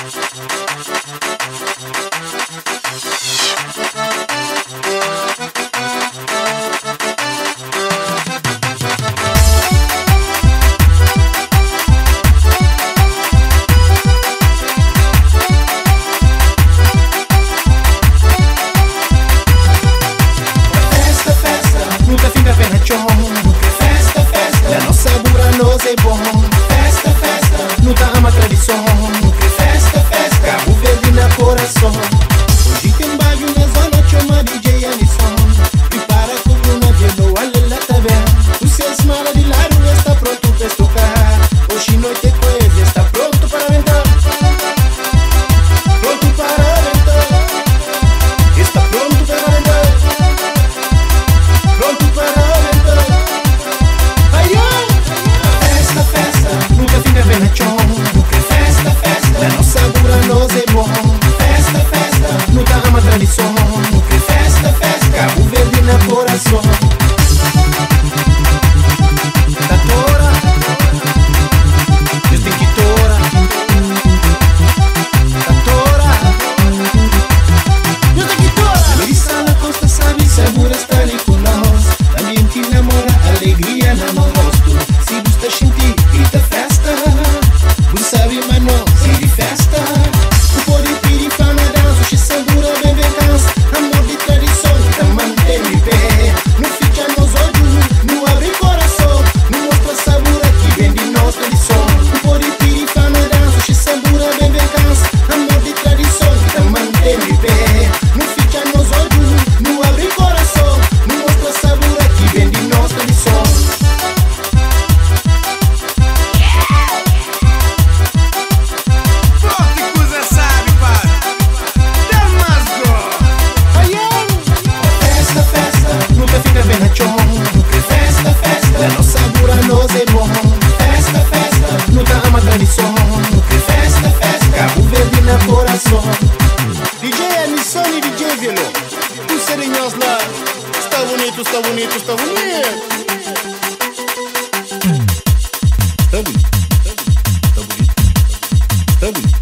Festa, festa, nunca ama tradição. Festa, festa, cabo verde na coração. Hoje tem baile na zona, chama DJ Anilson. E para tudo na Vielo, olha lá tá bem. O seu esmala de laranja está pronto para tocar. Hoje noite coisa está pronto para aventar. Pronto para aventar. Está pronto para aventar. Pronto para aventar. Aí ó! Nunca fica bem no chão, porque festa, festa, não segura, não é bom. Festa, festa, nunca ama tradição, porque festa, festa, cabo verde na coração. Da tora, desde que tora, da tora, desde que tora. Melissa na costa sabe, segura estar ali com nós. Também te namora, alegria na mão. Está bonito, está bonito. Está bonito.